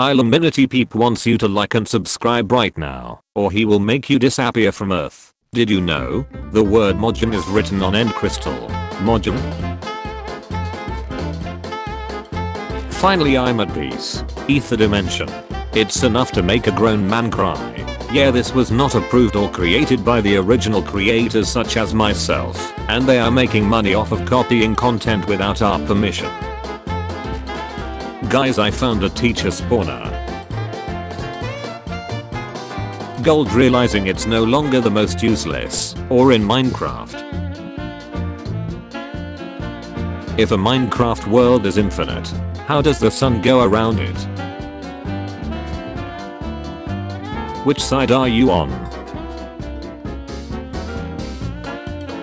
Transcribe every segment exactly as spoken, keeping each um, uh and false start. I'll Infinity Peep wants you to like and subscribe right now, or he will make you disappear from Earth. Did you know? The word Mojang is written on end crystal. Mojang? Finally I'm at peace. Aether Dimension. It's enough to make a grown man cry. Yeah, this was not approved or created by the original creators such as myself, and they are making money off of copying content without our permission. Guys, I found a teacher spawner. Gold, realizing it's no longer the most useless, or in Minecraft. If a Minecraft world is infinite, how does the sun go around it? Which side are you on?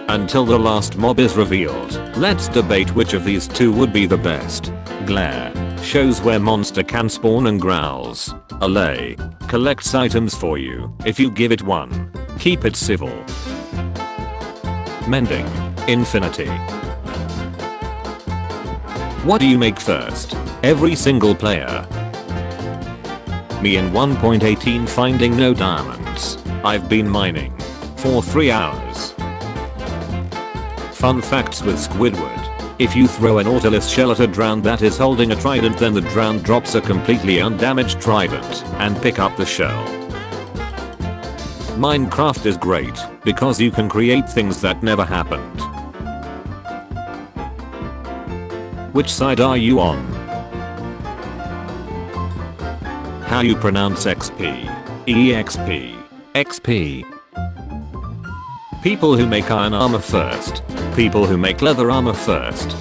Until the last mob is revealed, let's debate which of these two would be the best. Glare shows where monster can spawn and growls. Allay collects items for you if you give it one. Keep it civil. Mending, Infinity. What do you make first? Every single player. Me in one point eighteen finding no diamonds. I've been mining for three hours. Fun facts with Squidward. If you throw an Nautilus shell at a drowned that is holding a trident, then the drowned drops a completely undamaged trident and pick up the shell. Minecraft is great because you can create things that never happened. Which side are you on? How you pronounce X P? E X P. X P. People who make iron armor first. People who make leather armor first.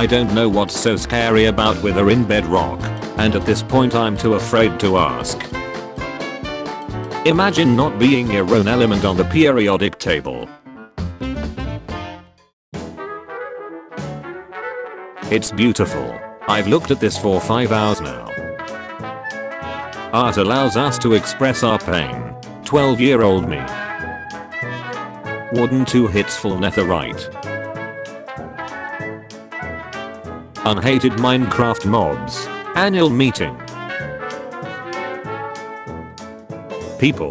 I don't know what's so scary about wither in bedrock, and at this point I'm too afraid to ask. Imagine not being your own element on the periodic table. It's beautiful. I've looked at this for five hours now. Art allows us to express our pain. twelve year old me. Warden two hits full netherite. Unhated Minecraft mobs. Annual meeting. People.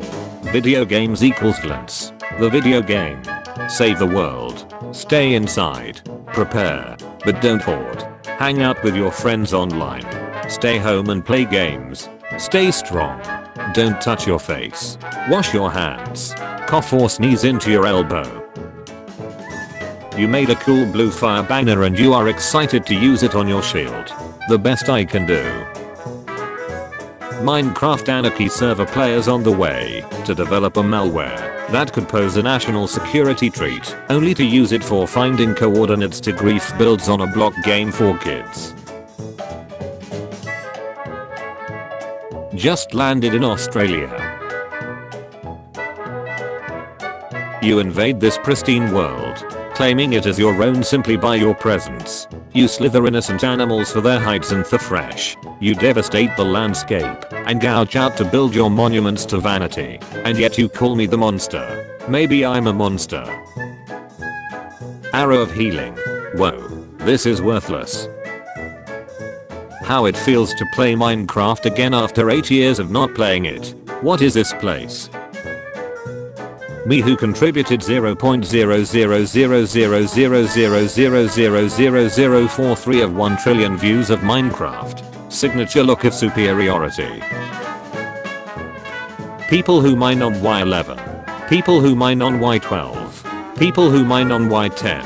Video games equals glance. The video game. Save the world. Stay inside. Prepare. But don't hoard. Hang out with your friends online. Stay home and play games. Stay strong. Don't touch your face. Wash your hands. Cough or sneeze into your elbow. You made a cool blue fire banner and you are excited to use it on your shield. The best I can do. Minecraft Anarchy server players on the way to develop a malware that could pose a national security threat, only to use it for finding coordinates to grief builds on a block game for kids. Just landed in Australia. You invade this pristine world, claiming it is your own simply by your presence. You slither innocent animals for their hides and the fresh. You devastate the landscape and gouge out to build your monuments to vanity, and yet you call me the monster. Maybe I'm a monster. Arrow of healing. Whoa, this is worthless. How it feels to play Minecraft again after eight years of not playing it. What is this place? Me who contributed zero point zero zero zero zero zero zero zero zero zero zero zero zero four three of one trillion views of Minecraft. Signature look of superiority. People who mine on Y eleven. People who mine on Y twelve. People who mine on Y ten.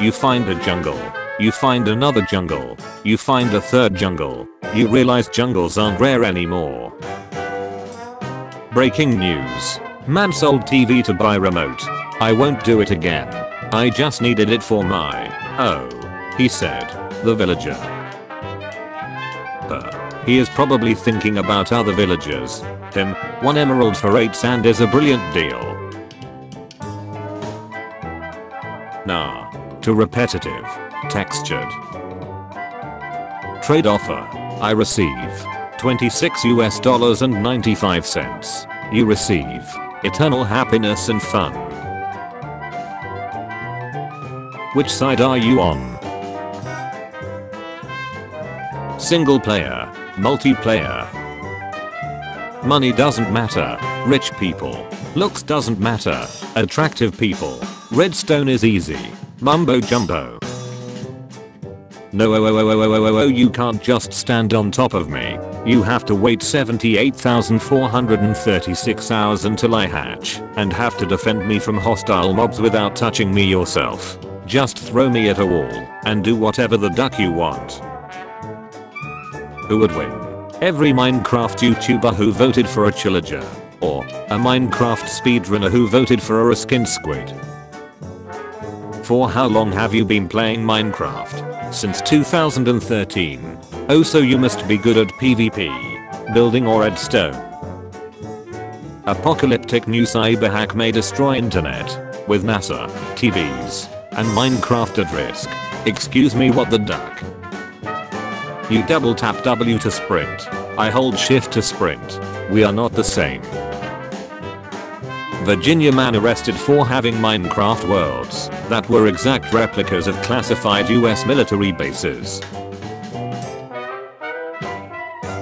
You find a jungle. You find another jungle. You find a third jungle. You realize jungles aren't rare anymore. Breaking news. Man sold T V to buy remote. I won't do it again. I just needed it for my, oh, he said, the villager. Uh, he is probably thinking about other villagers. Him, one emerald for eight sand is a brilliant deal. Nah, too repetitive. Textured. Trade offer. I receive twenty-six US dollars and ninety-five cents. You receive eternal happiness and fun. Which side are you on? Single player, multiplayer. Money doesn't matter, rich people. Looks doesn't matter, attractive people. Redstone is easy. Mumbo jumbo. No, oh, oh, oh, oh, oh, oh, oh, you can't just stand on top of me. You have to wait seventy-eight thousand four hundred thirty-six hours until I hatch and have to defend me from hostile mobs without touching me yourself. Just throw me at a wall and do whatever the duck you want. Who would win? Every Minecraft YouTuber who voted for a Chillager, or a Minecraft speedrunner who voted for a reskinned squid. For how long have you been playing Minecraft? Since two thousand thirteen. Oh, so you must be good at PvP, building or redstone. Apocalyptic new cyber hack may destroy internet, with NASA, T Vs, and Minecraft at risk. Excuse me, what the duck? You double tap W to sprint. I hold shift to sprint. We are not the same. Virginia man arrested for having Minecraft worlds that were exact replicas of classified U S military bases.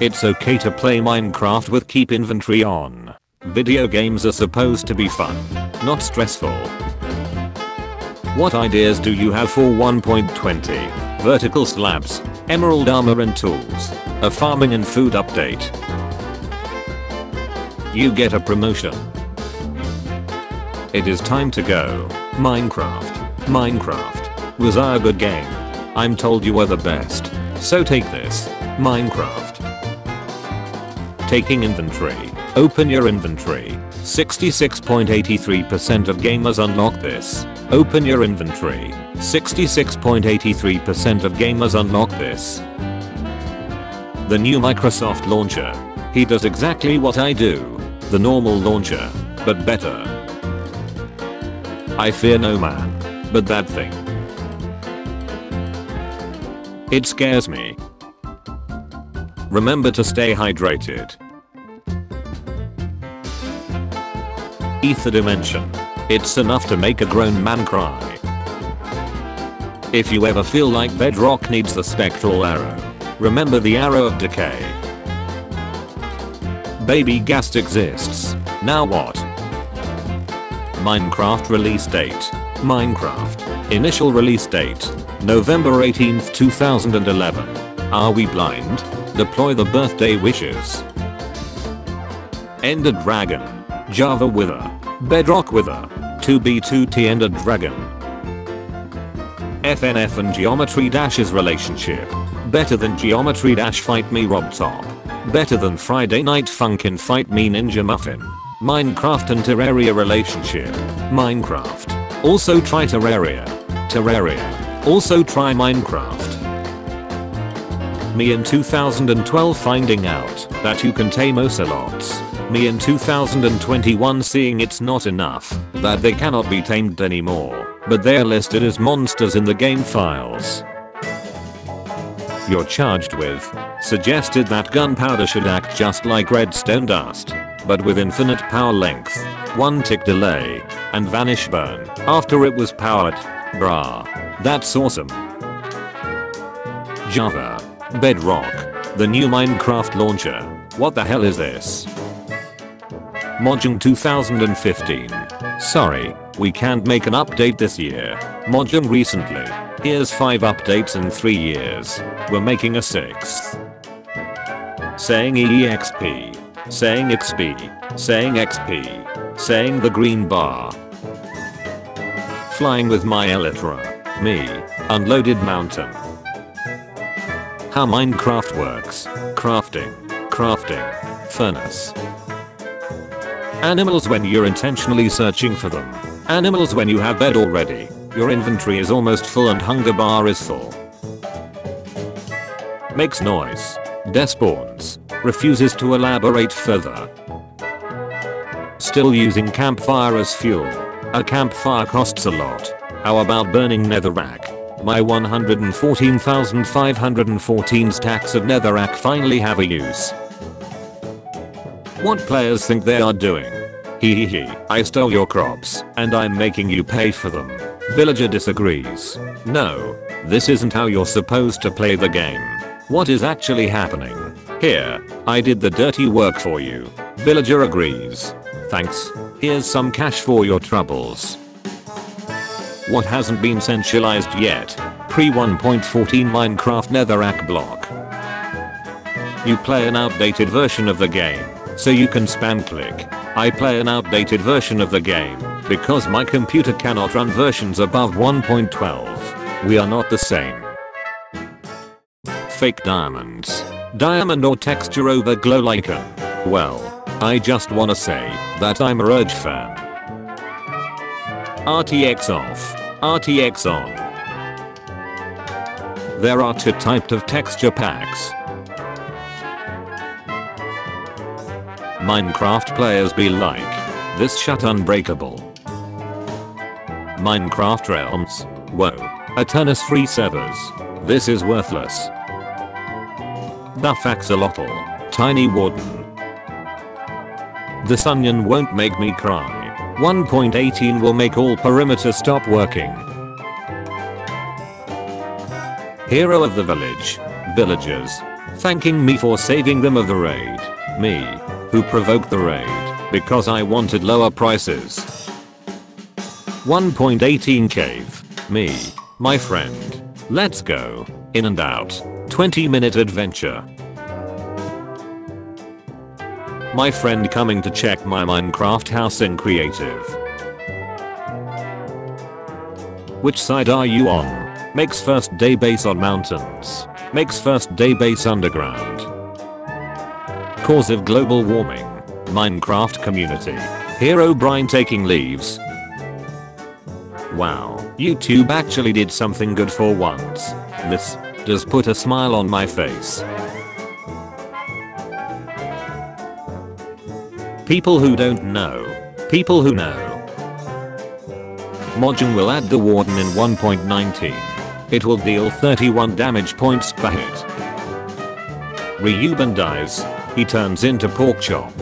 It's okay to play Minecraft with keep inventory on. Video games are supposed to be fun, not stressful. What ideas do you have for one point twenty? Vertical slabs, emerald armor and tools, a farming and food update. You get a promotion. It is time to go. Minecraft. Minecraft. Was I a good game? I'm told you are the best. So take this. Minecraft. Taking inventory. Open your inventory. sixty-six point eight three percent of gamers unlock this. Open your inventory. sixty-six point eight three percent of gamers unlock this. The new Microsoft launcher. He does exactly what I do. The normal launcher, but better. I fear no man, but that thing. It scares me. Remember to stay hydrated. Aether Dimension. It's enough to make a grown man cry. If you ever feel like bedrock needs the spectral arrow, remember the arrow of decay. Baby Gast exists. Now what? Minecraft release date. Minecraft. Initial release date. November eighteenth two thousand eleven. Are we blind? Deploy the birthday wishes. Ender Dragon. Java Wither. Bedrock Wither. two B two T Ender Dragon. F N F and Geometry Dash's relationship. Better than Geometry Dash Fight Me RobTop. Better than Friday Night Funkin' Fight Me Ninja Muffin. Minecraft and Terraria relationship. Minecraft. Also try Terraria. Terraria. Also try Minecraft. Me in two thousand twelve finding out that you can tame ocelots. Me in two thousand twenty-one seeing it's not enough that they cannot be tamed anymore, but they're listed as monsters in the game files. You're charged with. Suggested that gunpowder should act just like redstone dust, but with infinite power length, one tick delay, and vanish burn after it was powered. Brah. That's awesome. Java. Bedrock. The new Minecraft launcher. What the hell is this? Mojang two thousand fifteen. Sorry, we can't make an update this year. Mojang recently. Here's five updates in three years. We're making a sixth. Saying E X P. Saying X P, saying X P, saying the green bar. Flying with my elytra, me, unloaded mountain. How Minecraft works, crafting, crafting, furnace. Animals when you're intentionally searching for them. Animals when you have bed already, your inventory is almost full and hunger bar is full. Makes noise, despawns. Refuses to elaborate further. Still using campfire as fuel. A campfire costs a lot. How about burning netherrack? My one hundred fourteen thousand five hundred fourteen stacks of netherrack finally have a use. What players think they are doing? Hee hee hee, I stole your crops, and I'm making you pay for them. Villager disagrees. No, this isn't how you're supposed to play the game. What is actually happening? Here, I did the dirty work for you. Villager agrees. Thanks, here's some cash for your troubles. What hasn't been centralized yet? Pre one point fourteen Minecraft netherrack block. You play an outdated version of the game, so you can spam click. I play an outdated version of the game, because my computer cannot run versions above one point twelve. We are not the same. Fake diamonds. Diamond or texture overglow lichen. Well, I just wanna say that I'm a Roge fan. R T X off. R T X on. There are two types of texture packs. Minecraft players be like, this shut unbreakable. Minecraft realms, whoa, Eternus free servers, this is worthless. Buff Axolotl, Tiny Warden. This onion won't make me cry. one point eighteen will make all perimeter stop working. Hero of the village. Villagers. Thanking me for saving them of the raid. Me, who provoked the raid, because I wanted lower prices. one point eighteen cave. Me, my friend. Let's go. In and out. twenty minute adventure. My friend coming to check my Minecraft house in creative. Which side are you on? Makes first day base on mountains. Makes first day base underground. Cause of global warming. Minecraft community. Herobrine taking leaves. Wow, YouTube actually did something good for once. This does put a smile on my face. People who don't know. People who know. Mojang will add the Warden in one point nineteen. It will deal thirty-one damage points per hit. Ryuben dies. He turns into pork chop.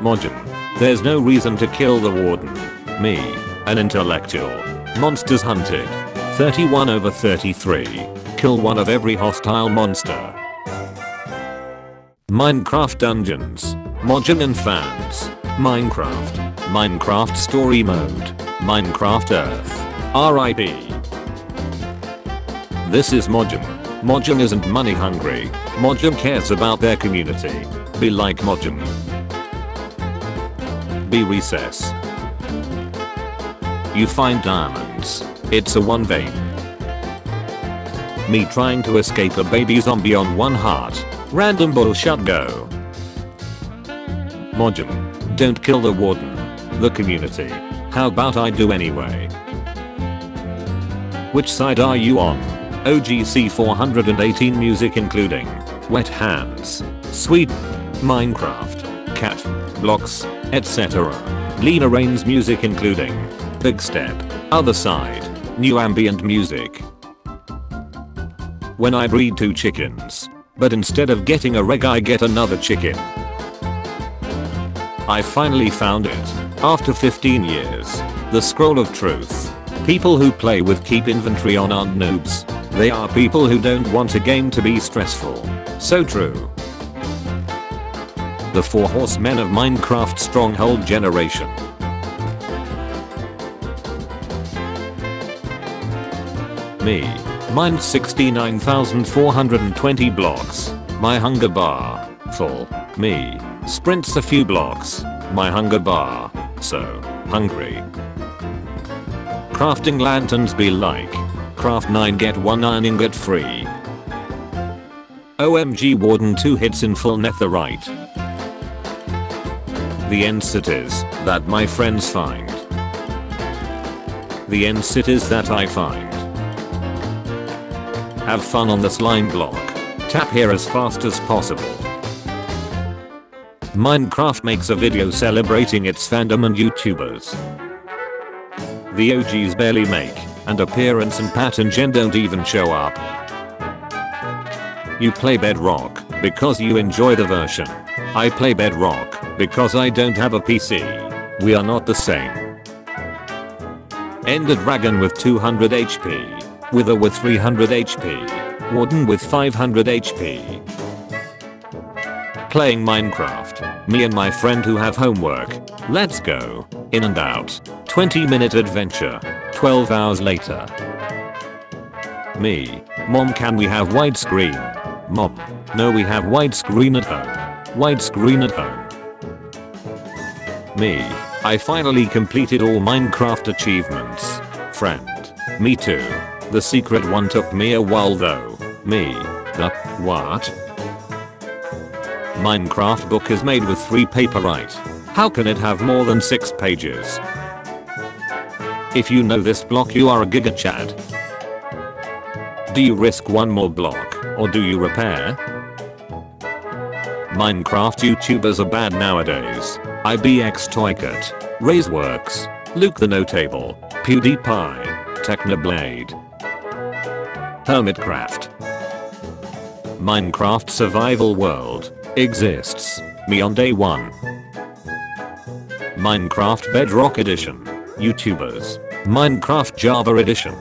Mojang. There's no reason to kill the Warden. Me, an intellectual. Monsters hunted. thirty-one over thirty-three. Kill one of every hostile monster. Minecraft dungeons. Mojang and fans. Minecraft. Minecraft story mode. Minecraft Earth. R I P. This is Mojang. Mojang isn't money hungry. Mojang cares about their community. Be like Mojang. Be recess. You find diamonds. It's a one vein. Me trying to escape a baby zombie on one heart. Random bullshit go. Mojang. Don't kill the Warden. The community. How about I do anyway? Which side are you on? O G C four eighteen music including Wet Hands, Sweet, Minecraft, Cat, Blocks, et cetera. Lena Raine's music including Big Step, Other Side, New Ambient Music. When I breed two chickens, but instead of getting a reg I get another chicken. I finally found it. After fifteen years. The Scroll of Truth. People who play with keep inventory on aren't noobs. They are people who don't want a game to be stressful. So true. The Four Horsemen of Minecraft Stronghold Generation. Me. Mined sixty-nine thousand four hundred twenty blocks. My hunger bar. Full. Me. Sprints a few blocks. My hunger bar. So hungry. Crafting lanterns be like. Craft nine get one iron ingot free. O M G Warden two hits in full netherite. The end cities that my friends find. The end cities that I find. Have fun on the slime block. Tap here as fast as possible. Minecraft makes a video celebrating its fandom and YouTubers. The O Gs barely make an appearance and pattern and don't even show up. You play Bedrock because you enjoy the version. I play Bedrock because I don't have a P C. We are not the same. Ender Dragon with two hundred H P. Wither with three hundred H P. Warden with five hundred H P. Playing Minecraft, me and my friend who have homework. Let's go. In and out. twenty minute adventure. twelve hours later. Me. Mom, can we have widescreen? Mom. No, we have widescreen at home. Widescreen at home. Me. I finally completed all Minecraft achievements. Friend. Me too. The secret one took me a while though. Me. The what? Minecraft book is made with three paperweight. How can it have more than six pages? If you know this block, you are a giga chad. Do you risk one more block, or do you repair? Minecraft YouTubers are bad nowadays. I B X ToyCut, Razeworks, Luke the Notable, PewDiePie, Technoblade, Hermitcraft. Minecraft Survival World exists. Me on day one. Minecraft Bedrock Edition. YouTubers. Minecraft Java Edition.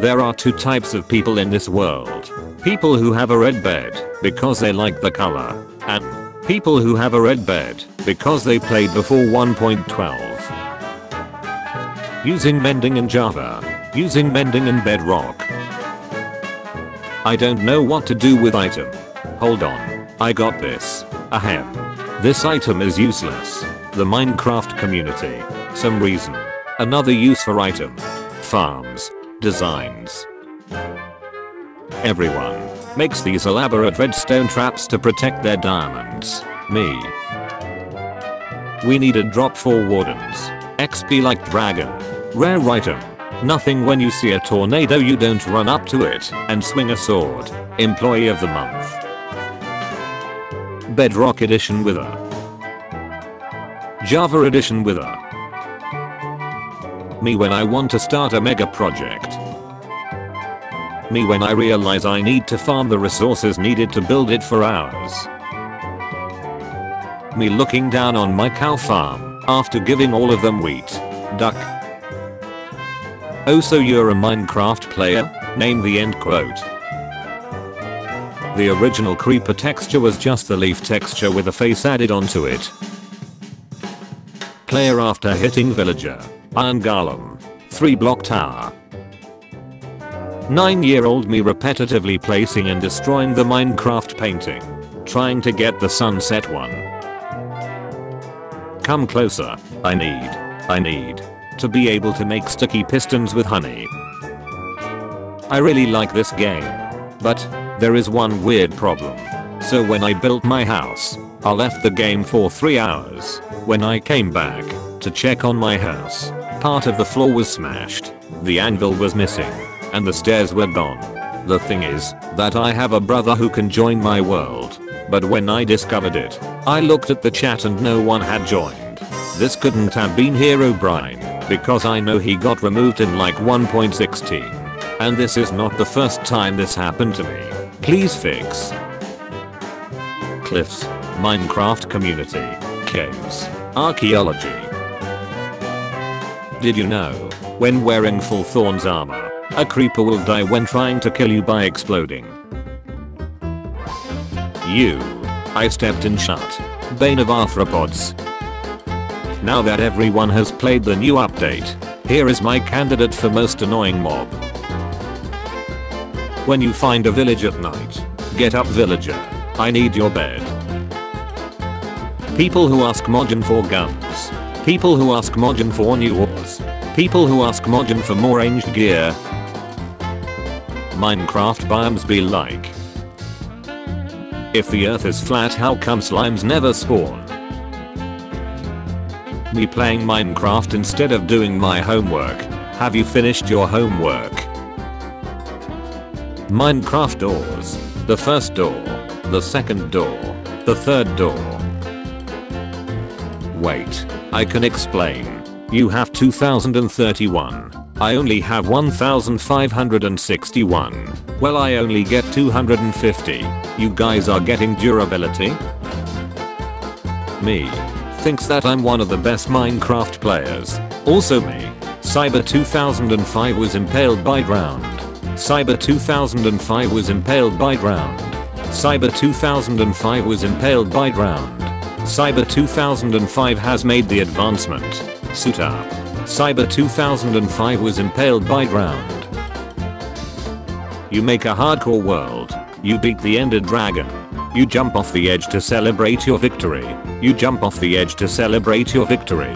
There are two types of people in this world. People who have a red bed because they like the color, and people who have a red bed because they played before one point twelve. Using Mending in Java, using Mending in Bedrock. I don't know what to do with item. Hold on, I got this. Ahem. This item is useless. The Minecraft community. Some reason. Another use for item. Farms. Designs. Everyone makes these elaborate redstone traps to protect their diamonds. Me. We need a drop for Wardens. X P like dragon. Rare item. Nothing. When you see a tornado, you don't run up to it and swing a sword. Employee of the month. Bedrock edition with a. Java edition with a. Me when I want to start a mega project. Me when I realize I need to farm the resources needed to build it for hours. Me looking down on my cow farm after giving all of them wheat. Duck. Oh, so you're a Minecraft player? Name the end quote. The original creeper texture was just the leaf texture with a face added onto it. Player after hitting villager. Iron Golem. three block tower. nine year old me repetitively placing and destroying the Minecraft painting. Trying to get the sunset one. Come closer. I need. I need. To be able to make sticky pistons with honey. I really like this game. But there is one weird problem. So when I built my house, I left the game for three hours. When I came back to check on my house, part of the floor was smashed, the anvil was missing, and the stairs were gone. The thing is that I have a brother who can join my world, but when I discovered it, I looked at the chat and no one had joined. This couldn't have been Herobrine, because I know he got removed in like one point sixteen. And this is not the first time this happened to me. Please fix. Cliffs. Minecraft community. Caves. Archaeology. Did you know, when wearing full thorns armor, a creeper will die when trying to kill you by exploding? You. I stepped in shut. Bane of arthropods. Now that everyone has played the new update, here is my candidate for most annoying mob. When you find a village at night, get up villager. I need your bed. People who ask Mojang for guns. People who ask Mojang for new orbs. People who ask Mojang for more ranged gear. Minecraft biomes be like. If the earth is flat, how come slimes never spawn? Me playing Minecraft instead of doing my homework. Have you finished your homework? Minecraft doors. The first door. The second door. The third door. Wait, I can explain. You have two thousand thirty-one. I only have one thousand five hundred sixty-one. Well, I only get two hundred fifty. You guys are getting durability? Me. Thinks that I'm one of the best Minecraft players. Also me. Cyber two thousand five was impaled by ground. Cyber two thousand five was impaled by ground. Cyber two thousand five was impaled by ground. Cyber two thousand five has made the advancement. Suit up. Cyber two thousand five was impaled by ground. You make a hardcore world. You beat the Ender Dragon. You jump off the edge to celebrate your victory. You jump off the edge to celebrate your victory.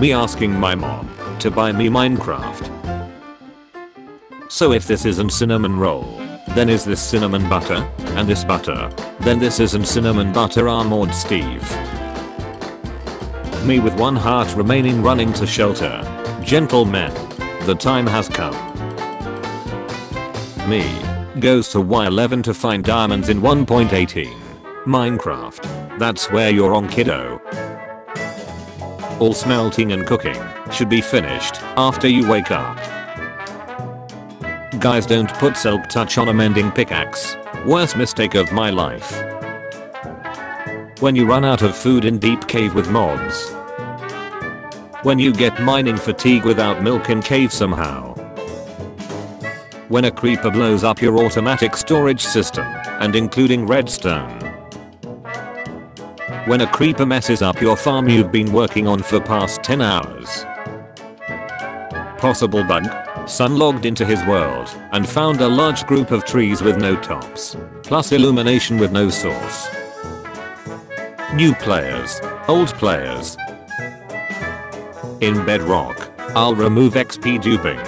Me asking my mom to buy me Minecraft. So if this isn't cinnamon roll, then is this cinnamon butter? And this butter? Then this isn't cinnamon butter armored Steve. Me with one heart remaining running to shelter. Gentlemen, the time has come. Me goes to Y eleven to find diamonds in one point eighteen. Minecraft. That's where you're on, kiddo. All smelting and cooking should be finished after you wake up. Guys, don't put silk touch on a mending pickaxe. Worst mistake of my life. When you run out of food in deep cave with mobs. When you get mining fatigue without milk in cave somehow. When a creeper blows up your automatic storage system, and including redstone. When a creeper messes up your farm you've been working on for past ten hours. Possible bug. Sun logged into his world and found a large group of trees with no tops, plus illumination with no source. New players, old players. In bedrock, I'll remove X P duping.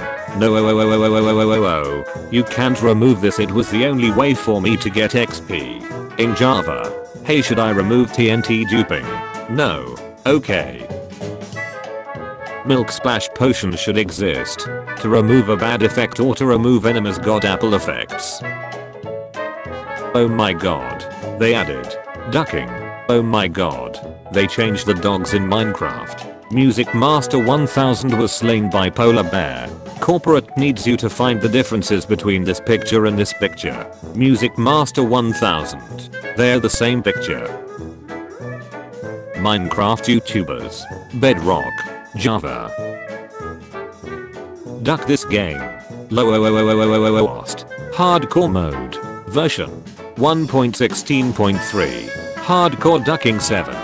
No oh oh oh oh oh oh oh oh oh. You can't remove this, it was the only way for me to get X P. In Java. Hey, should I remove T N T duping? No. Okay. Milk splash potion should exist to remove a bad effect or to remove enemies' god apple effects. Oh my god. They added ducking. Oh my god. They changed the dogs in Minecraft. Music Master one thousand was slain by polar bear. Corporate needs you to find the differences between this picture and this picture. Music Master one thousand. They're the same picture. Minecraft YouTubers. Bedrock. Java. Duck this game. Lost. Hardcore mode. Version. one point sixteen point three. Hardcore ducking seven.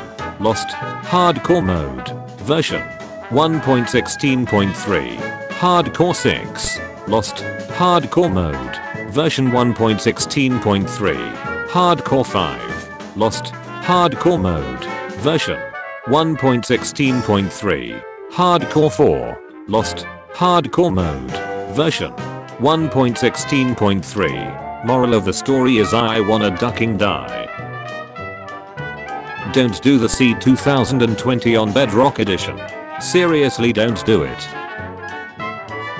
Lost. Hardcore mode. Version. one point sixteen point three. Hardcore six. Lost. Hardcore mode. Version one point sixteen point three. Hardcore five. Lost. Hardcore mode. Version one point sixteen point three. Hardcore four. Lost. Hardcore mode. Version one point sixteen point three. Moral of the story is I wanna ducking die. Don't do the seed two thousand twenty on Bedrock Edition. Seriously, don't do it.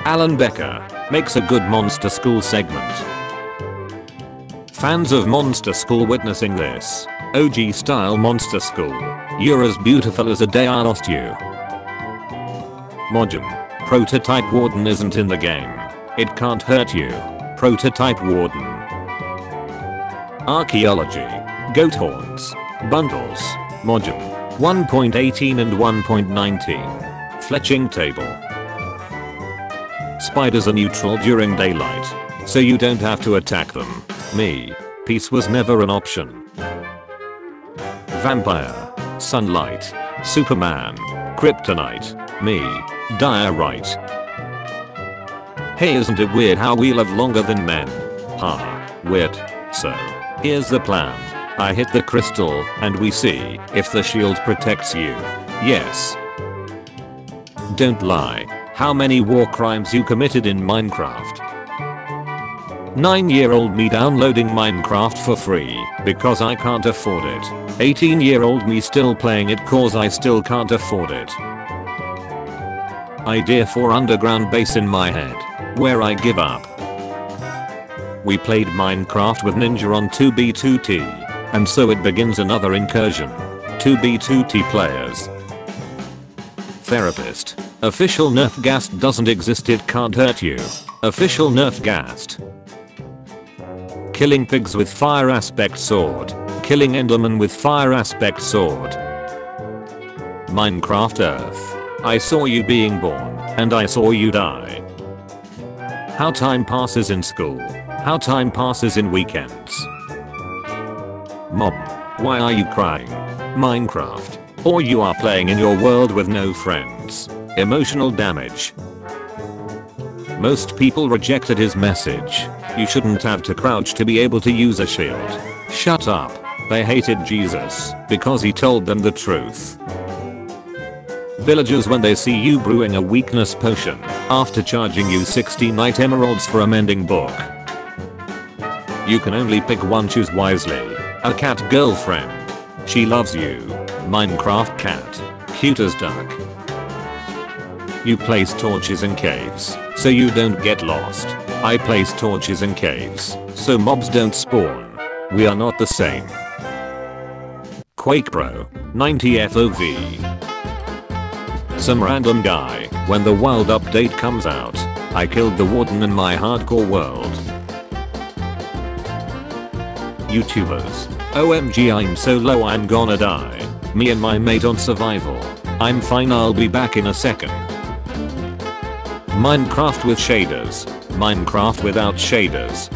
Alan Becker makes a good Monster School segment. Fans of Monster School witnessing this. O G style Monster School. You're as beautiful as a day I lost you. Mojang. Prototype Warden isn't in the game. It can't hurt you. Prototype Warden. Archaeology. Goat horns. Bundles. Mojang. one point eighteen and one point nineteen. Fletching table. Spiders are neutral during daylight, so you don't have to attack them. Me. Peace was never an option. Vampire. Sunlight. Superman. Kryptonite. Me. Diorite. Hey, isn't it weird how we live longer than men? Ha. Weird. So, here's the plan. I hit the crystal, and we see if the shield protects you. Yes. Don't lie. How many war crimes you committed in Minecraft? nine year old me downloading Minecraft for free because I can't afford it. eighteen year old me still playing it cause I still can't afford it. Idea for underground base in my head, where I give up. We played Minecraft with Ninja on two B two T, and so it begins another incursion. two B two T players. Therapist. Official nerf gas doesn't exist, it can't hurt you. Official nerf gas. Killing pigs with fire aspect sword. Killing enderman with fire aspect sword. Minecraft Earth. I saw you being born, and I saw you die. How time passes in school. How time passes in weekends. Mom, why are you crying? Minecraft. Or you are playing in your world with no friends. Emotional damage. Most people rejected his message. You shouldn't have to crouch to be able to use a shield. Shut up. They hated Jesus because he told them the truth. Villagers, when they see you brewing a weakness potion after charging you sixty night emeralds for a mending book. You can only pick one, choose wisely. A cat girlfriend. She loves you. Minecraft cat. Cute as duck. You place torches in caves so you don't get lost. I place torches in caves so mobs don't spawn. We are not the same. Quake Pro, ninety F O V. Some random guy, when the wild update comes out, I killed the warden in my hardcore world. YouTubers, O M G I'm so low I'm gonna die. Me and my mate on survival. I'm fine, I'll be back in a second. Minecraft with shaders. Minecraft without shaders.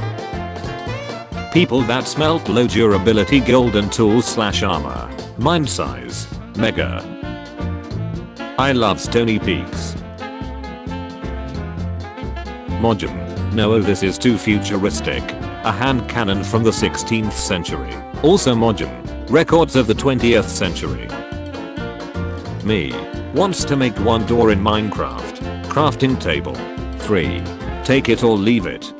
People that smelt low durability golden tools slash armor. Mind size. Mega. I love Stony Peaks. Mojang. No, this is too futuristic. A hand cannon from the sixteenth century. Also Mojang. Records of the twentieth century. Me. Wants to make one door in Minecraft. Crafting table. three. Take it or leave it.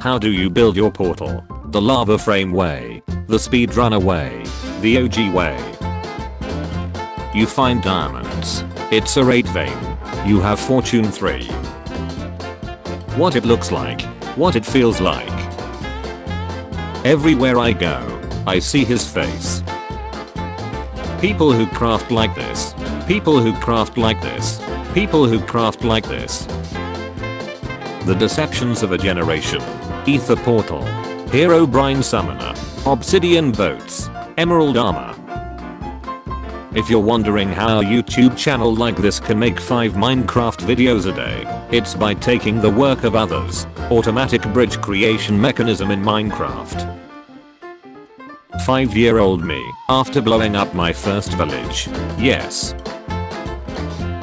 How do you build your portal? The lava frame way. The speedrunner way. The O G way. You find diamonds. It's a raid vein. You have fortune three. What it looks like. What it feels like. Everywhere I go, I see his face. People who craft like this. People who craft like this. People who craft like this. The Deceptions of a Generation. Aether Portal. Herobrine Summoner. Obsidian Boats. Emerald Armor. If you're wondering how a YouTube channel like this can make five Minecraft videos a day, it's by taking the work of others. Automatic bridge creation mechanism in Minecraft. Five-year-old me, after blowing up my first village. Yes.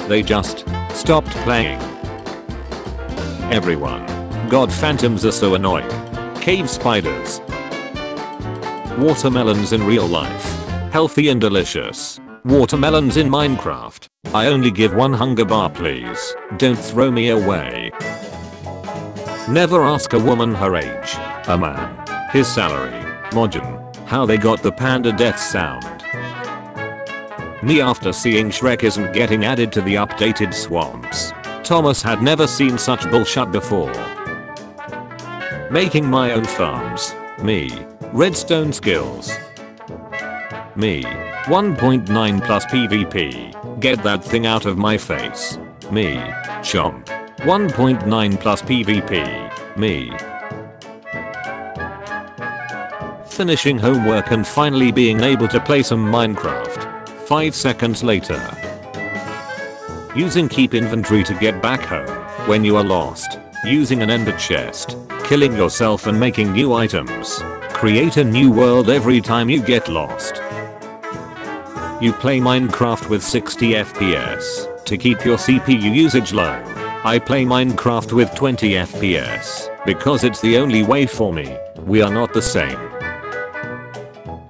They just stopped playing. Everyone. God, phantoms are so annoying. Cave spiders. Watermelons in real life. Healthy and delicious. Watermelons in Minecraft. I only give one hunger bar, please. Don't throw me away. Never ask a woman her age. A man. His salary. Mojang. How they got the panda death sound. Me, after seeing Shrek isn't getting added to the updated swamps. Thomas had never seen such bullshit before. Making my own farms. Me. Redstone skills. Me. one point nine plus P v P. Get that thing out of my face. Me. Chomp. one point nine plus P v P. Me. Finishing homework and finally being able to play some Minecraft. five seconds later. Using keep inventory to get back home when you are lost. Using an ender chest. Killing yourself and making new items. Create a new world every time you get lost. You play Minecraft with sixty F P S to keep your C P U usage low. I play Minecraft with twenty F P S because it's the only way for me. We are not the same.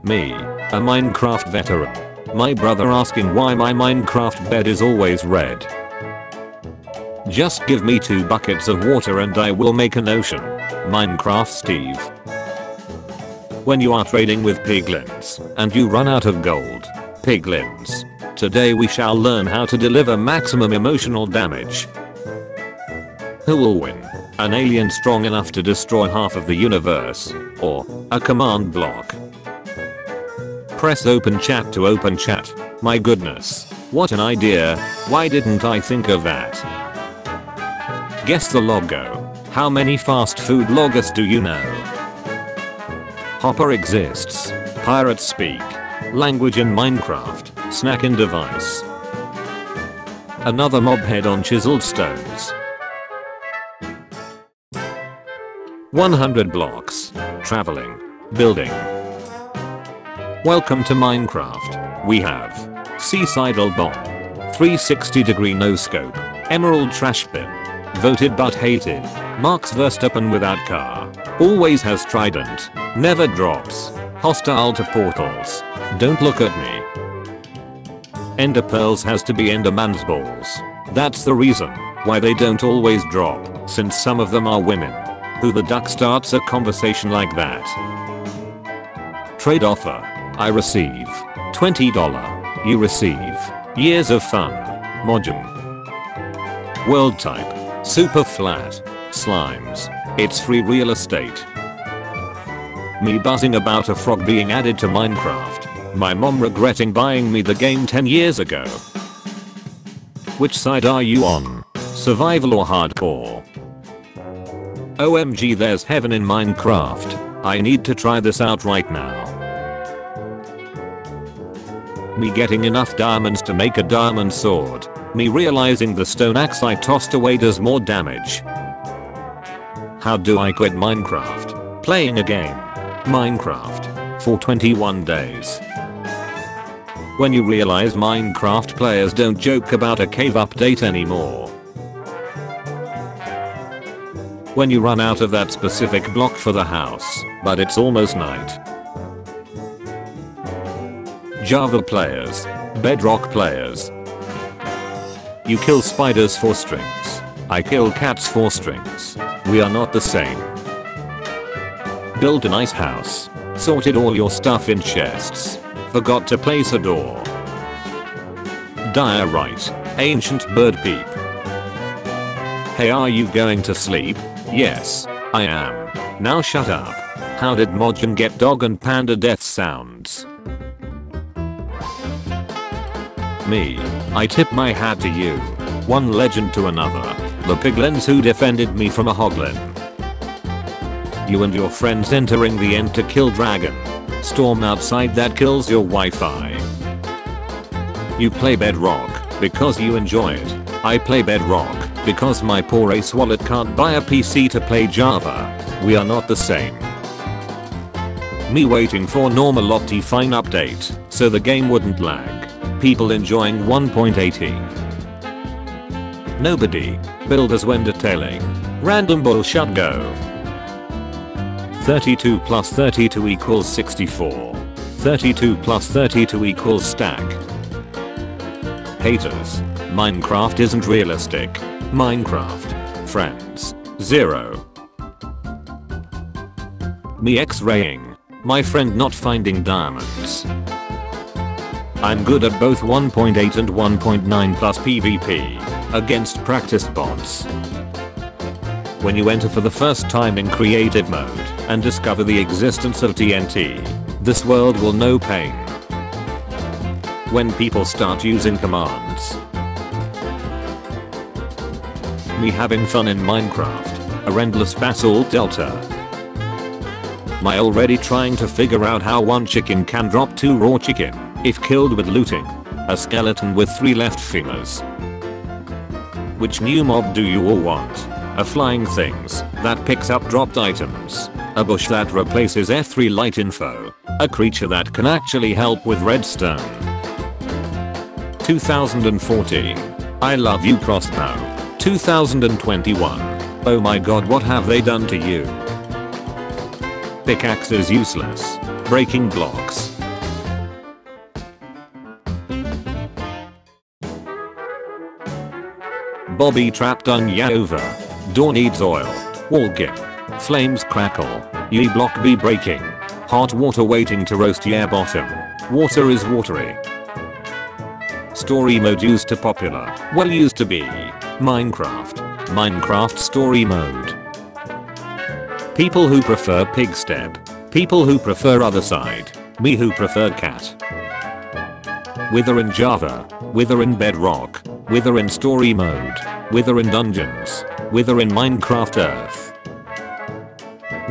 Me, a Minecraft veteran. My brother asking why my Minecraft bed is always red. Just give me two buckets of water and I will make an ocean. Minecraft Steve. When you are trading with piglins and you run out of gold. Piglins. Today we shall learn how to deliver maximum emotional damage. Who will win? An alien strong enough to destroy half of the universe, or a command block? Press open chat to open chat. My goodness. What an idea. Why didn't I think of that? Guess the logo. How many fast food loggers do you know? Hopper exists. Pirates speak. Language in Minecraft, snacking device. Another mob head on chiseled stones. one hundred blocks. Traveling. Building. Welcome to Minecraft. We have Seasidal Bomb, three sixty degree no scope, Emerald Trash Bin, voted but hated, Max Verstappen without car, always has trident, never drops, hostile to portals, don't look at me. Ender Pearls has to be Enderman's balls. That's the reason why they don't always drop, since some of them are women. Who the duck starts a conversation like that? Trade offer. I receive twenty dollars. You receive years of fun. Mojang. World type. Super flat. Slimes. It's free real estate. Me buzzing about a frog being added to Minecraft. My mom regretting buying me the game ten years ago. Which side are you on? Survival or hardcore? O M G, there's heaven in Minecraft. I need to try this out right now. Me getting enough diamonds to make a diamond sword. Me realizing the stone axe I tossed away does more damage. How do I quit Minecraft? Playing a game. Minecraft. For twenty-one days. When you realize Minecraft players don't joke about a cave update anymore. When you run out of that specific block for the house, but it's almost night. Java players. Bedrock players. You kill spiders for strings. I kill cats for strings. We are not the same. Build a nice house. Sorted all your stuff in chests. Forgot to place a door. Diorite. Ancient bird peep. Hey, are you going to sleep? Yes, I am. Now shut up. How did Mojang get dog and panda death sounds? Me. I tip my hat to you. One legend to another. The piglins who defended me from a hoglin. You and your friends entering the end to kill dragon. Storm outside that kills your Wi-Fi. You play Bedrock because you enjoy it. I play Bedrock because my poor ace wallet can't buy a P C to play Java. We are not the same. Me waiting for normal OptiFine update so the game wouldn't lag. People enjoying one point eighty. Nobody. Builders when detailing. Random bull shut go. thirty-two plus thirty-two equals sixty-four. thirty-two plus thirty-two equals stack. Haters. Minecraft isn't realistic. Minecraft. Friends. Zero. Me x-raying. My friend not finding diamonds. I'm good at both one point eight and one point nine plus PvP. Against practice bots. When you enter for the first time in creative mode and discover the existence of T N T. This world will know pain. When people start using commands. Me having fun in Minecraft, a endless basalt delta. My already trying to figure out how one chicken can drop two raw chicken, if killed with looting. A skeleton with three left femurs. Which new mob do you all want? A flying things, that picks up dropped items. A bush that replaces F three light info. A creature that can actually help with redstone. two thousand fourteen. I love you crossbow. two thousand twenty-one. Oh my god, what have they done to you? Pickaxe is useless. Breaking blocks. Bobby trap done ya over. Door needs oil. Wall gip. Flames crackle. Ye block be breaking. Hot water waiting to roast ya bottom. Water is watery. Story mode used to popular. Well, used to be. Minecraft. Minecraft story mode. People who prefer pig step. People who prefer other side. Me who prefer cat. Wither in Java. Wither in Bedrock. Wither in story mode. Wither in dungeons. Wither in Minecraft Earth.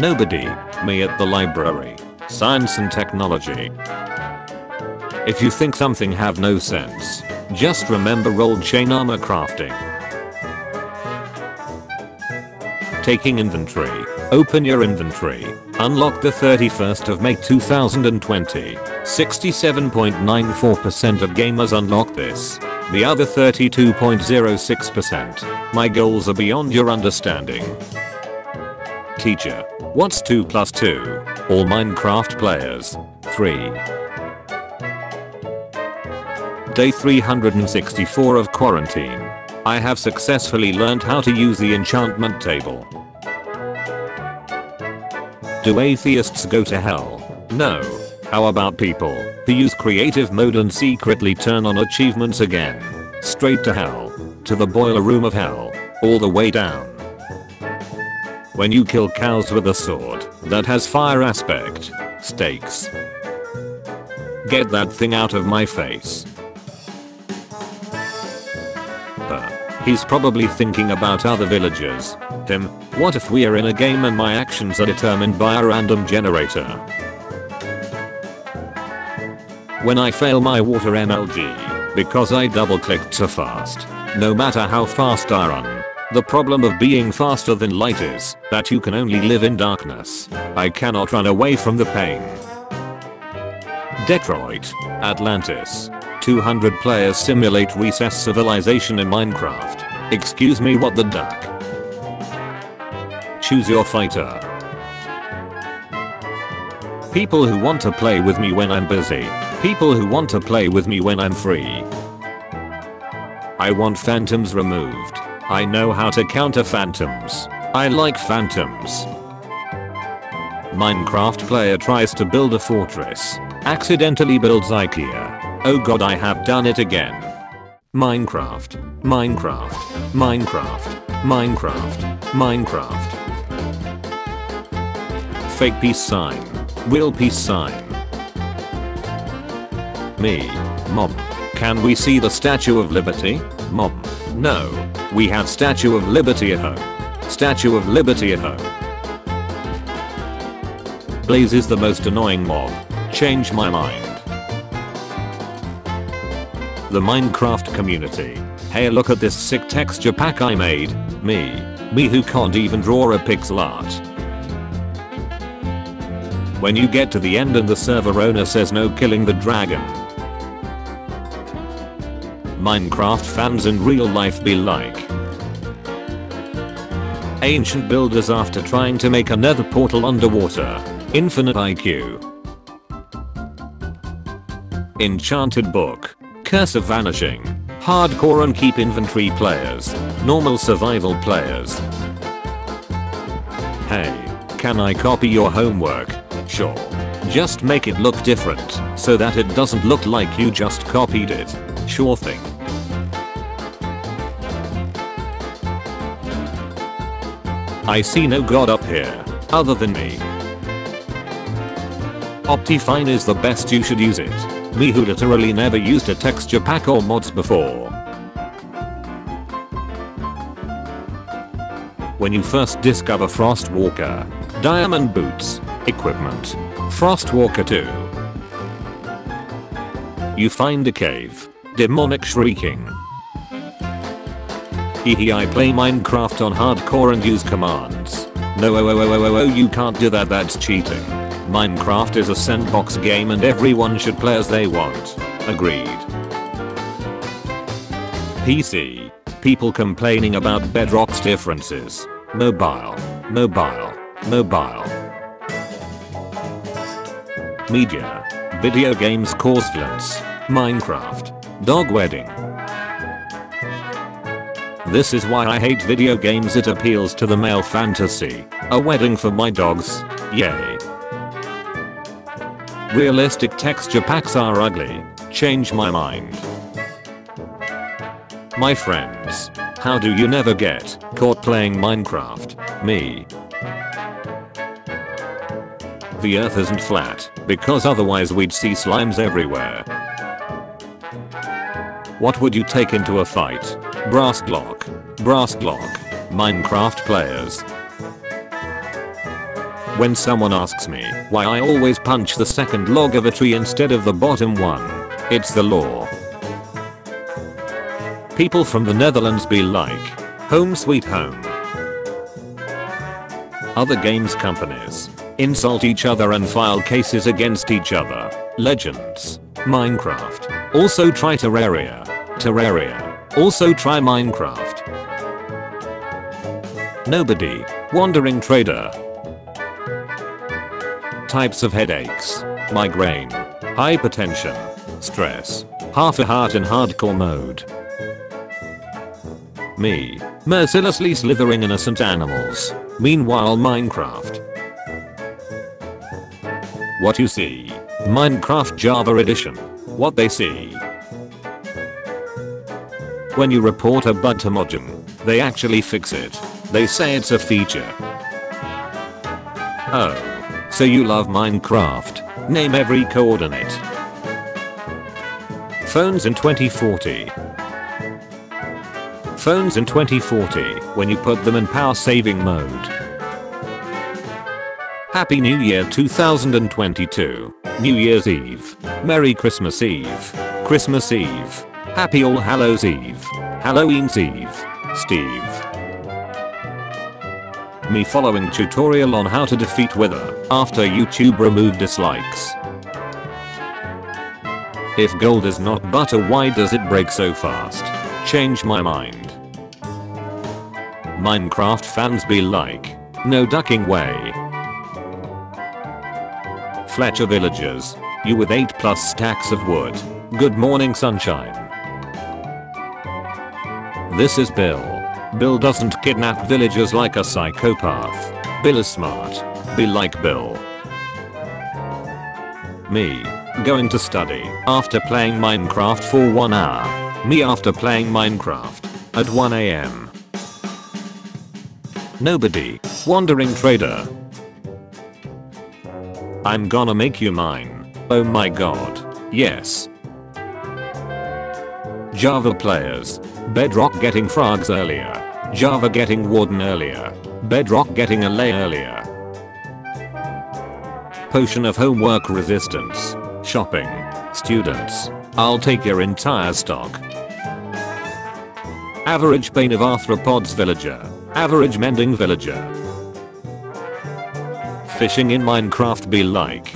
Nobody. Me at the library. Science and technology. If you think something have no sense, just remember old chain armor crafting. Taking inventory. Open your inventory. Unlock the thirty-first of May two thousand twenty. sixty-seven point nine four percent of gamers unlock this. The other thirty-two point zero six percent. My goals are beyond your understanding. Teacher. What's two plus two? All Minecraft players. three. Day three hundred sixty-four of quarantine. I have successfully learned how to use the enchantment table. Do atheists go to hell? No. How about people who use creative mode and secretly turn on achievements again? Straight to hell. To the boiler room of hell. All the way down. When you kill cows with a sword that has fire aspect. Steaks. Get that thing out of my face. He's probably thinking about other villagers. Him, what if we are in a game and my actions are determined by a random generator? When I fail my water M L G, because I double clicked too fast. No matter how fast I run. The problem of being faster than light is that you can only live in darkness. I cannot run away from the pain. Detroit. Atlantis. two hundred players simulate recess civilization in Minecraft. Excuse me, what the duck? Choose your fighter. People who want to play with me when I'm busy. People who want to play with me when I'm free. I want phantoms removed. I know how to counter phantoms. I like phantoms. Minecraft player tries to build a fortress. Accidentally builds IKEA. Oh god, I have done it again. Minecraft. Minecraft. Minecraft. Minecraft. Minecraft. Fake peace sign. Real peace sign. Me. Mom. Can we see the Statue of Liberty? Mom. No. We have Statue of Liberty at home. Statue of Liberty at home. Blaze is the most annoying mob. Change my mind. The Minecraft community. Hey, look at this sick texture pack I made. Me. Me who can't even draw a pixel art. When you get to the end and the server owner says no killing the dragon. Minecraft fans in real life be like. Ancient builders after trying to make a nether portal underwater. Infinite I Q. Enchanted book. Curse of Vanishing. Hardcore and keep inventory players. Normal survival players. Hey, can I copy your homework? Sure. Just make it look different, so that it doesn't look like you just copied it. Sure thing. I see no god up here, other than me. OptiFine is the best, you should use it. Me who literally never used a texture pack or mods before. When you first discover Frostwalker. Diamond boots. Equipment. Frostwalker two. You find a cave. Demonic shrieking. Hehe, I play Minecraft on hardcore and use commands. No, oh, oh, oh, oh, oh, you can't do that, that's cheating. Minecraft is a sandbox game and everyone should play as they want. Agreed. P C. People complaining about Bedrock's differences. Mobile. Mobile. Mobile. Media. Video games cause violence. Minecraft. Dog wedding. This is why I hate video games, it appeals to the male fantasy. A wedding for my dogs. Yay. Realistic texture packs are ugly. Change my mind. My friends. How do you never get caught playing Minecraft? Me. The earth isn't flat, because otherwise we'd see slimes everywhere. What would you take into a fight? Brass block. Brass block. Minecraft players. When someone asks me why I always punch the second log of a tree instead of the bottom one, it's the law. People from the Netherlands be like, home sweet home. Other games companies insult each other and file cases against each other. Legends. Minecraft. Also try Terraria. Terraria. Also try Minecraft. Nobody. Wandering trader. Types of headaches. Migraine. Hypertension. Stress. Half a heart in hardcore mode. Me. Mercilessly slithering innocent animals. Meanwhile Minecraft. What you see. Minecraft Java Edition. What they see. When you report a bug to Mojang, they actually fix it. They say it's a feature. Oh. So you love Minecraft. Name every coordinate. Phones in twenty forty. Phones in twenty forty, when you put them in power saving mode. Happy New Year two thousand twenty-two. New Year's Eve. Merry Christmas Eve. Christmas Eve. Happy All Hallows Eve. Halloween's Eve. Steve. Me following tutorial on how to defeat Wither after YouTube removed dislikes. If gold is not butter, why does it break so fast? Change my mind. Minecraft fans be like, no ducking way. Fletcher villagers, you with eight plus stacks of wood. Good morning sunshine. This is Bill. Bill doesn't kidnap villagers like a psychopath. Bill is smart. Be like Bill. Me. Going to study after playing Minecraft for one hour. Me after playing Minecraft at one A M Nobody. Wandering trader. I'm gonna make you mine. Oh my god. Yes. Java players. Bedrock getting frogs earlier. Java getting Warden earlier. Bedrock getting Allay earlier. Potion of homework resistance. Shopping. Students. I'll take your entire stock. Average pain of arthropods villager. Average mending villager. Fishing in Minecraft be like.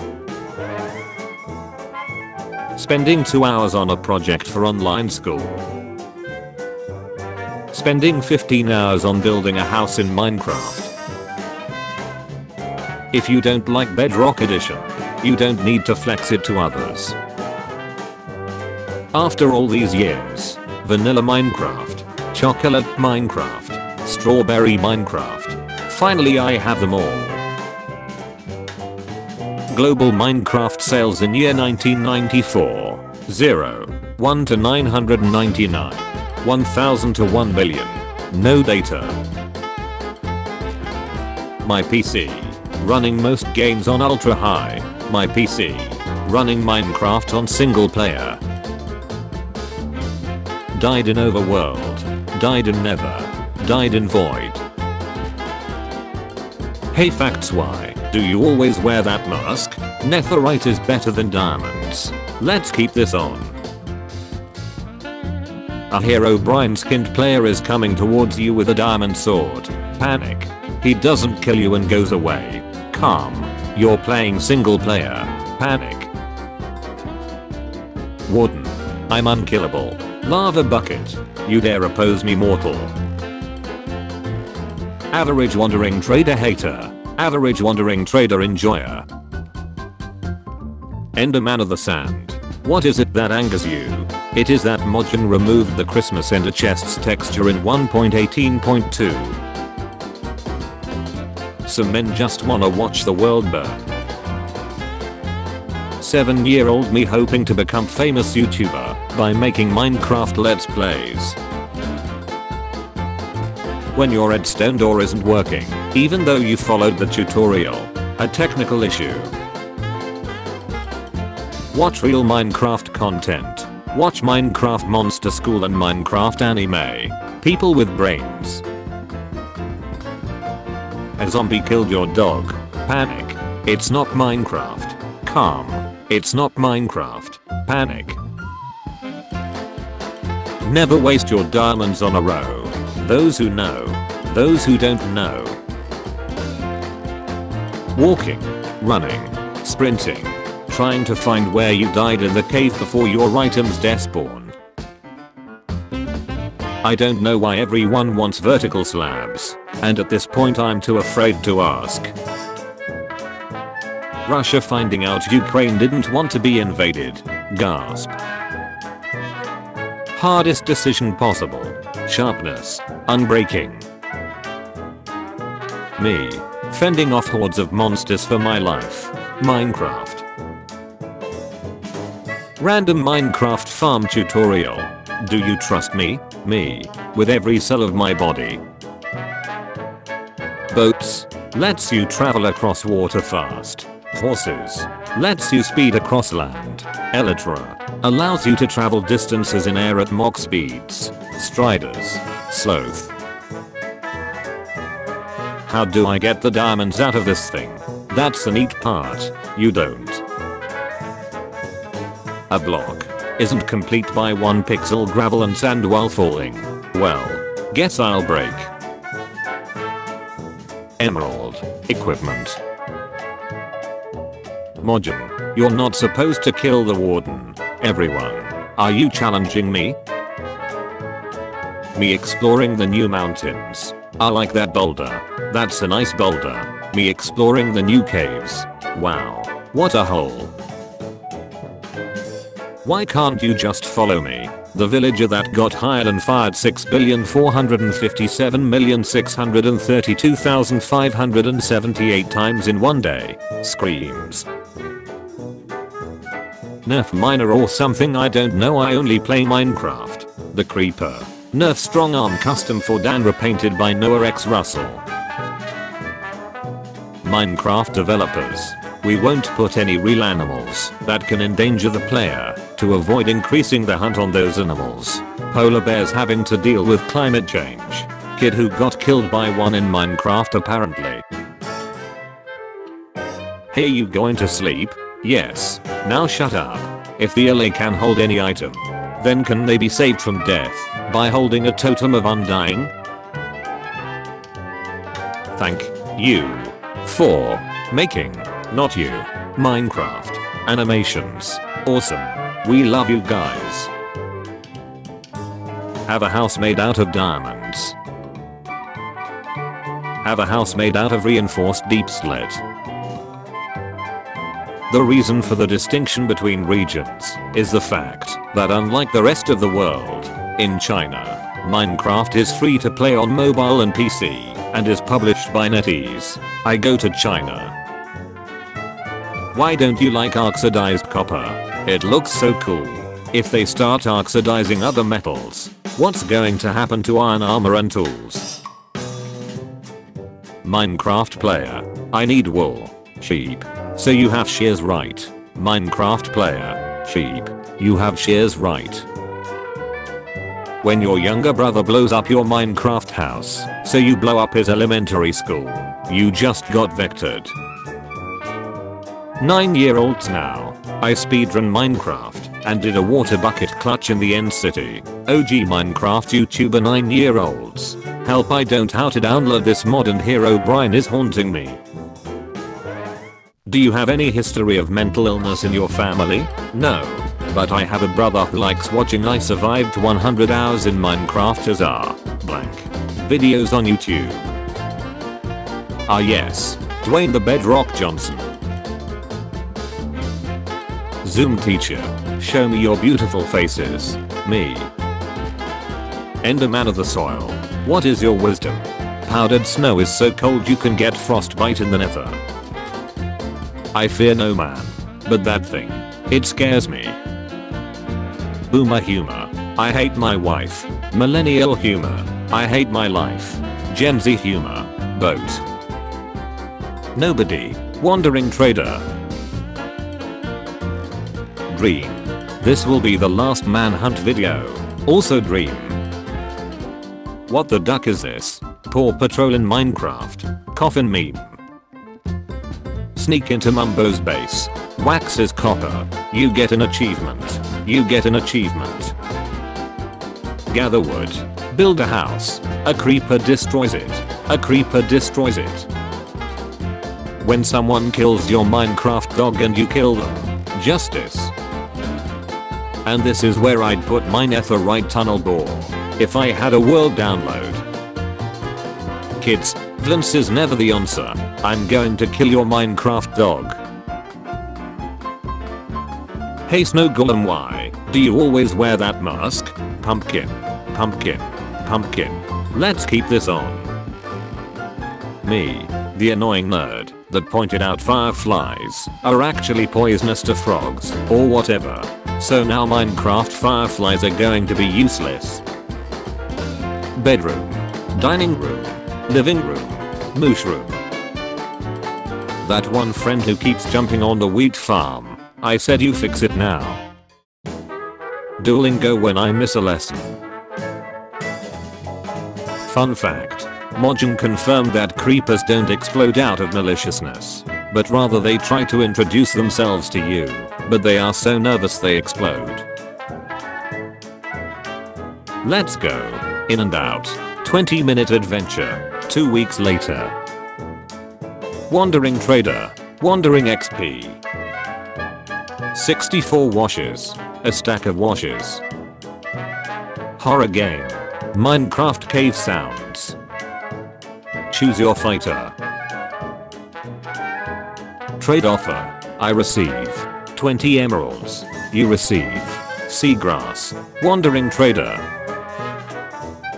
Spending two hours on a project for online school. Spending fifteen hours on building a house in Minecraft. If you don't like Bedrock Edition, you don't need to flex it to others. After all these years, vanilla Minecraft, chocolate Minecraft, strawberry Minecraft, finally I have them all. Global Minecraft sales in year nineteen ninety-four, zero, one to nine hundred ninety-nine, one thousand to one million, no data. My P C, running most games on ultra high. My P C, running Minecraft on single player. Died in overworld. Died in Nether. Died in void. Hey facts, why do you always wear that mask? Netherite is better than diamonds. Let's keep this on. A Herobrine skinned player is coming towards you with a diamond sword. Panic. He doesn't kill you and goes away. Calm. You're playing single player. Panic. Warden. I'm unkillable. Lava bucket. You dare oppose me, mortal. Average wandering trader hater. Average wandering trader enjoyer. Enderman of the sand. What is it that angers you? It is that Mojang removed the Christmas Ender chest's texture in one point eighteen point two. Some men just wanna watch the world burn. Seven-year-old me hoping to become famous YouTuber by making Minecraft Let's Plays. When your redstone door isn't working, even though you followed the tutorial. A technical issue. Watch real Minecraft content. Watch Minecraft Monster School and Minecraft anime. People with brains. A zombie killed your dog. Panic. It's not Minecraft. Calm. It's not Minecraft. Panic. Never waste your diamonds on a row. Those who know. Those who don't know. walking, running, sprinting, trying to find where you died in the cave before your items despawn. I don't know why everyone wants vertical slabs, and at this point I'm too afraid to ask. Russia finding out Ukraine didn't want to be invaded. Gasp. Hardest decision possible. Sharpness. Unbreaking. Me. Fending off hordes of monsters for my life. Minecraft. Random Minecraft farm tutorial. Do you trust me? Me. With every cell of my body. Boats. Lets you travel across water fast. Horses. Lets you speed across land. Elytra. Allows you to travel distances in air at Mach speeds. Striders. Sloth. How do I get the diamonds out of this thing? That's the neat part. You don't. A block. Isn't complete by one pixel gravel and sand while falling. Well. Guess I'll break. Emerald. Equipment. Mojang, you're not supposed to kill the Warden. Everyone, are you challenging me? Me exploring the new mountains. I like that boulder. That's a nice boulder. Me exploring the new caves. Wow. What a hole. Why can't you just follow me? The villager that got hired and fired six billion four hundred fifty-seven million six hundred thirty-two thousand five hundred seventy-eight times in one day. Screams. Nerf miner or something, I don't know, I only play Minecraft. The Creeper. Nerf strong arm custom for Dan painted by Noah X Russell. Minecraft developers. We won't put any real animals that can endanger the player to avoid increasing the hunt on those animals. Polar bears having to deal with climate change. Kid who got killed by one in Minecraft apparently. Hey, you going to sleep? Yes. Now shut up. If the Allay can hold any item, then can they be saved from death by holding a totem of undying? Thank you for making not you Minecraft animations. Awesome. We love you guys. Have a house made out of diamonds. Have a house made out of reinforced deep slate. The reason for the distinction between regions is the fact that unlike the rest of the world, in China, Minecraft is free to play on mobile and P C, and is published by NetEase. I go to China. Why don't you like oxidized copper? It looks so cool. If they start oxidizing other metals, what's going to happen to iron armor and tools? Minecraft player. I need wool. Sheep. So you have shears, right? Minecraft player. Sheep. You have shears, right? When your younger brother blows up your Minecraft house, so you blow up his elementary school. You just got vectored. nine year olds now. I speedrun Minecraft and did a water bucket clutch in the end city. O G Minecraft YouTuber nine year olds. Help, I don't know how to download this mod and Herobrine is haunting me. Do you have any history of mental illness in your family? No. But I have a brother who likes watching I survived one hundred hours in Minecraft as R. blank. Videos on YouTube. Ah yes. Dwayne the Bedrock Johnson. Zoom teacher. Show me your beautiful faces. Me. Enderman of the soil. What is your wisdom? Powdered snow is so cold you can get frostbite in the Nether. I fear no man, but that thing, it scares me. Boomer humor. I hate my wife. Millennial humor. I hate my life. Gen Z humor. Boat. Nobody. Wandering trader. Dream. This will be the last manhunt video. Also dream. What the duck is this? Paw Patrol in Minecraft. Coffin meme. Sneak into Mumbo's base. Wax his copper. You get an achievement. You get an achievement. Gather wood. Build a house. A creeper destroys it. A creeper destroys it. when someone kills your Minecraft dog and you kill them. Justice. And this is where I'd put my netherite tunnel bore. If I had a world download. Kids, violence is never the answer. I'm going to kill your Minecraft dog. Hey Snow Golem, why do you always wear that mask? Pumpkin. Pumpkin. Pumpkin. Let's keep this on. Me, the annoying nerd that pointed out fireflies are actually poisonous to frogs, or whatever. So now Minecraft fireflies are going to be useless. Bedroom. Dining room. Living room. Moosh room. That one friend who keeps jumping on the wheat farm. I said you fix it now. Duolingo when I miss a lesson. Fun fact. Mojang confirmed that creepers don't explode out of maliciousness, but rather they try to introduce themselves to you, but they are so nervous they explode. Let's go. In and out. twenty minute adventure. Two weeks later. Wandering trader. Wandering X P. sixty-four washes. A stack of washes. Horror game. Minecraft cave sounds. Choose your fighter. Trade offer. I receive twenty emeralds. You receive seagrass. Wandering trader.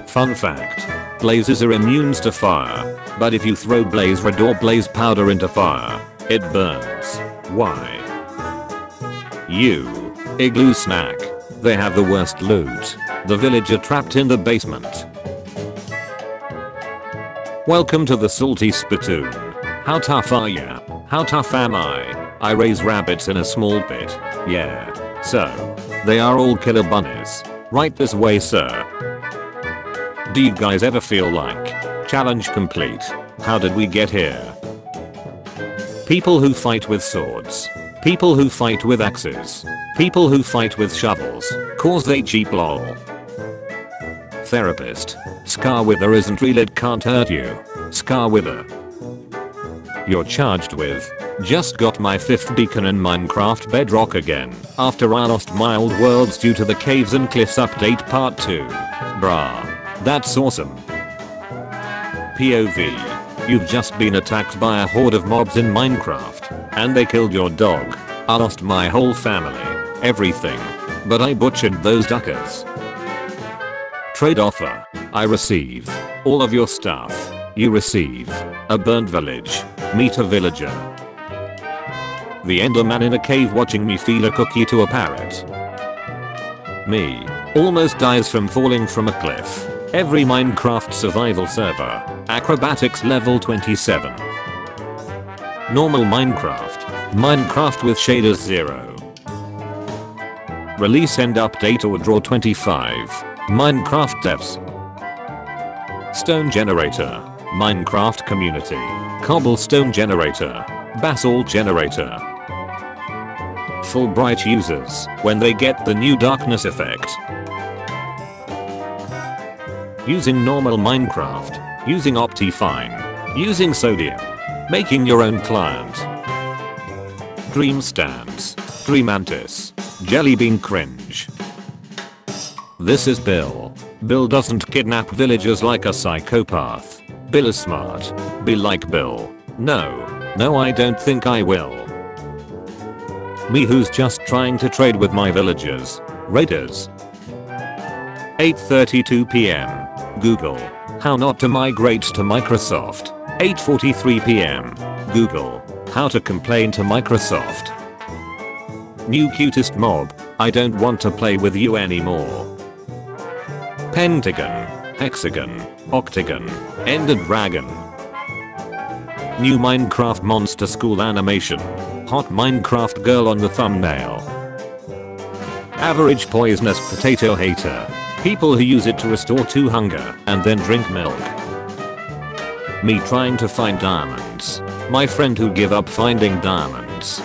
Fun fact. Blazes are immune to fire, but if you throw blaze red or blaze powder into fire, it burns. Why? You. Igloo snack. They have the worst loot. The villager trapped in the basement. Welcome to the salty spittoon. How tough are ya? How tough am I? I raise rabbits in a small pit. Yeah. So. They are all killer bunnies. Right this way, sir. Do you guys ever feel like? Challenge complete. How did we get here? People who fight with swords. People who fight with axes. People who fight with shovels. Cause they cheap lol. Therapist. Scar wither isn't real, it can't hurt you. Scar wither. You're charged with. Just got my fifth beacon in Minecraft Bedrock again, after I lost my old worlds due to the Caves and Cliffs update part two. Brah. That's awesome. P O V. You've just been attacked by a horde of mobs in Minecraft, and they killed your dog. I lost my whole family. Everything. But I butchered those duckers. Trade offer. I receive all of your stuff. You receive a burnt village. Meet a villager. The Enderman in a cave watching me feed a cookie to a parrot. Me. Almost dies from falling from a cliff. Every Minecraft survival server. Acrobatics level twenty-seven. Normal Minecraft. Minecraft with shaders zero. Release end update or draw twenty-five. Minecraft devs. Stone generator. Minecraft community. Cobblestone generator. Basalt generator. Fulbright users when they get the new darkness effect. Using normal Minecraft. Using OptiFine. Using Sodium. Making your own client. Dream stands. Dream mantis. Jellybean cringe. This is Bill. Bill doesn't kidnap villagers like a psychopath. Bill is smart. Be like Bill. No. No, I don't think I will. Me who's just trying to trade with my villagers. Raiders. eight thirty-two p m Google. How not to migrate to Microsoft. eight forty-three p m Google. How to complain to Microsoft. New cutest mob. I don't want to play with you anymore. Pentagon. Hexagon. Octagon. Ender Dragon. New Minecraft Monster School animation. Hot Minecraft girl on the thumbnail. Average poisonous potato hater. People who use it to restore to hunger and then drink milk. Me trying to find diamonds. My friend who give up finding diamonds.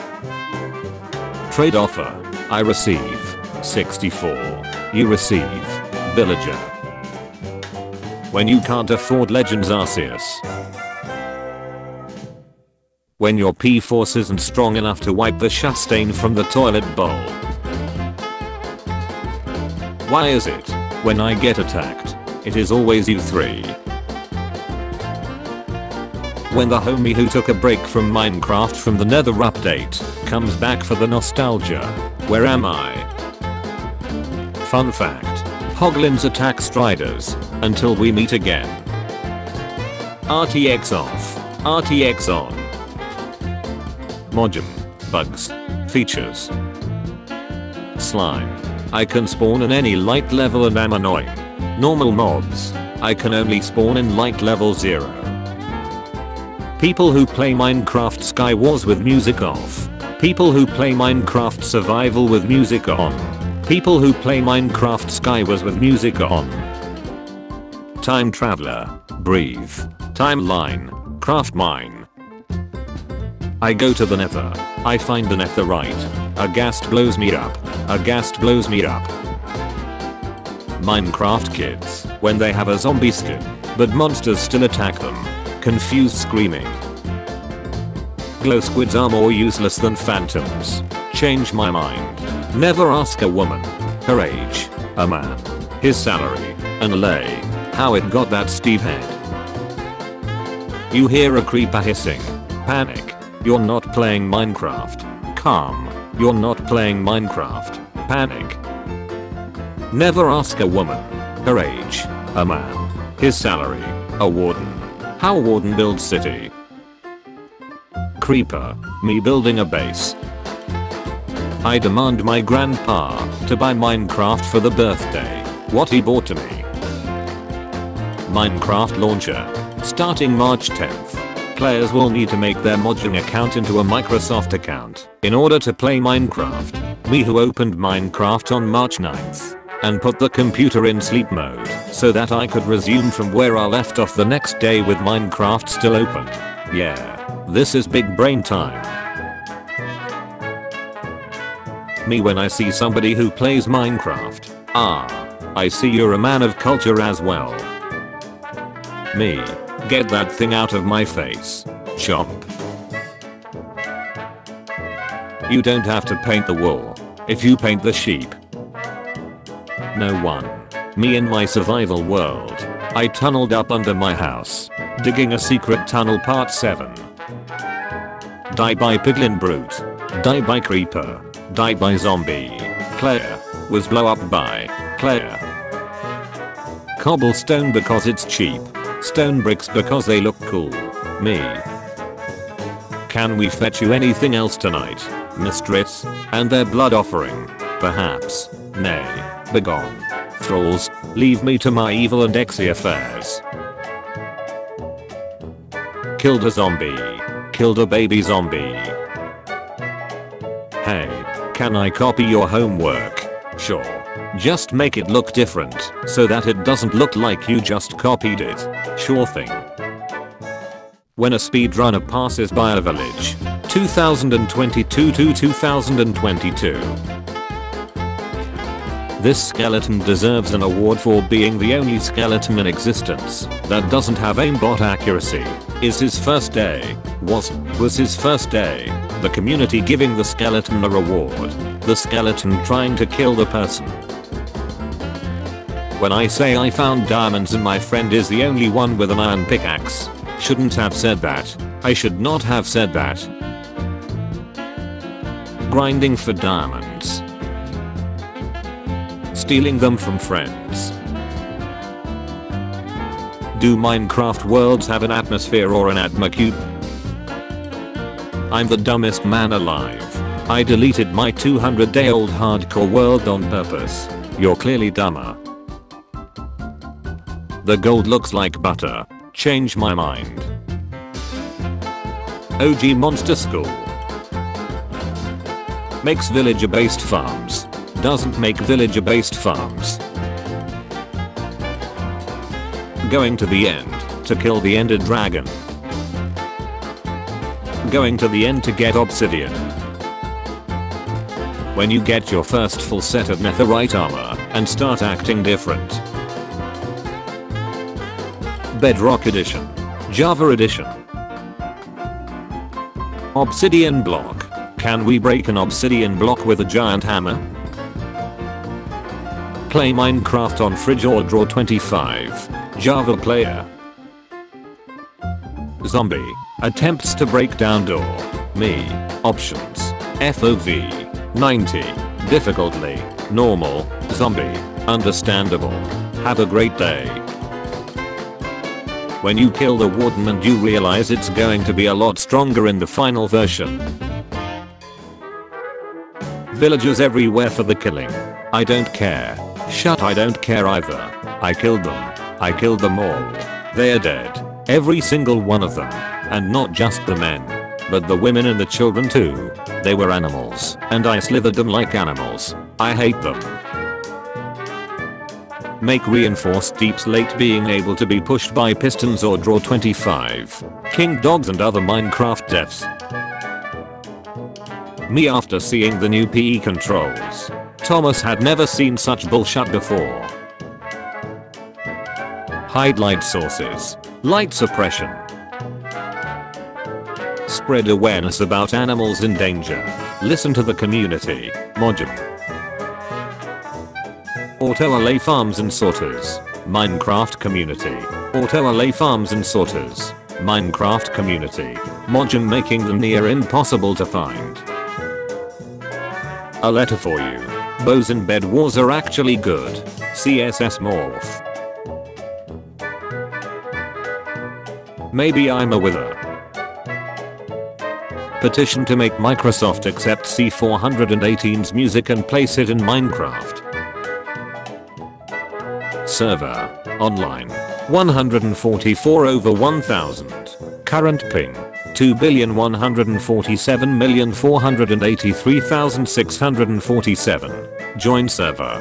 Trade offer. I receive sixty-four. You receive villager. When you can't afford Legends Arceus. when your P-force isn't strong enough to wipe the shit stain from the toilet bowl. Why is it, when I get attacked, it is always you three? When the homie who took a break from Minecraft from the Nether update comes back for the nostalgia, where am I? Fun fact, Hoglins attack Striders, until we meet again. R T X off, R T X on. Mojang, bugs, features. Slime, I can spawn in any light level and am annoying. Normal mobs, I can only spawn in light level zero. People who play Minecraft Skywars with music off. People who play Minecraft Survival with music on. People who play Minecraft Skywars with music on. Time Traveler, breathe, timeline, craft mine. I go to the Nether, I find an Netherite, a ghast blows me up, a ghast blows me up. Minecraft kids, when they have a zombie skin, but monsters still attack them. Confused screaming. Glow squids are more useless than phantoms. Change my mind. Never ask a woman her age, a man, his salary, and Allay, how it got that Steve head. You hear a creeper hissing. Panic. You're not playing Minecraft. Calm. You're not playing Minecraft. Panic. Never ask a woman her age, a man, his salary, a warden. How Warden builds city. Creeper, me building a base. I demand my grandpa to buy Minecraft for the birthday, what he bought to me. Minecraft launcher, starting March tenth. Players will need to make their Mojang account into a Microsoft account in order to play Minecraft. Me who opened Minecraft on March ninth. And put the computer in sleep mode so that I could resume from where I left off the next day with Minecraft still open. Yeah, this is big brain time. Me when I see somebody who plays Minecraft. Ah, I see you're a man of culture as well. Me, get that thing out of my face. Chomp. You don't have to paint the wool if you paint the sheep. No one. Me in my survival world. I tunneled up under my house, digging a secret tunnel part seven. Die by piglin brute. Die by creeper. Die by zombie. Claire was blow up by Claire. Cobblestone because it's cheap. Stone bricks because they look cool. Me. Can we fetch you anything else tonight, mistress? And their blood offering. Perhaps. Nay. Begone. Thralls, leave me to my evil and exy affairs. Killed a zombie. Killed a baby zombie. Hey, can I copy your homework? Sure. Just make it look different, so that it doesn't look like you just copied it. Sure thing. When a speedrunner passes by a village. twenty twenty-two to twenty twenty-two. This skeleton deserves an award for being the only skeleton in existence that doesn't have aimbot accuracy. Is his first day. Was. Was his first day. The community giving the skeleton a reward. The skeleton trying to kill the person. When I say I found diamonds and my friend is the only one with an iron pickaxe. Shouldn't have said that. I should not have said that. Grinding for diamonds. Stealing them from friends. Do Minecraft worlds have an atmosphere or an atmacube? I'm the dumbest man alive. I deleted my two hundred day old hardcore world on purpose. You're clearly dumber. The gold looks like butter. Change my mind. O G Monster School. Makes villager-based farms. Doesn't make villager based farms. Going to the end to kill the Ender Dragon. Going to the end to get obsidian. When you get your first full set of netherite armor and start acting different. Bedrock Edition. Java Edition. Obsidian block. Can we break an obsidian block with a giant hammer? Play Minecraft on fridge or draw twenty-five. Java player. Zombie. Attempts to break down door. Me. Options. F O V. ninety. Difficulty. Normal. Zombie. Understandable. Have a great day. When you kill the warden and you realize it's going to be a lot stronger in the final version. Villagers everywhere for the killing. I don't care. Shut I don't care either. I killed them. I killed them all. They're dead. Every single one of them. And not just the men. But the women and the children too. They were animals. And I slaughtered them like animals. I hate them. Make reinforced deep slate being able to be pushed by pistons or draw twenty-five. King dogs and other Minecraft deaths. Me after seeing the new P E controls. Thomas had never seen such bullshit before. Hide light sources. Light suppression. Spread awareness about animals in danger. Listen to the community. Mojang. Auto Allay farms and sorters. Minecraft community. Auto Allay farms and sorters. Minecraft community. Mojang making them near impossible to find. A letter for you. Bows and bed wars are actually good. C S S morph. Maybe I'm a wither. Petition to make Microsoft accept C four eighteen's music and place it in Minecraft. Server. Online. one hundred forty-four over one thousand. Current ping. two billion one hundred forty-seven million four hundred eighty-three thousand six hundred forty-seven. Join server.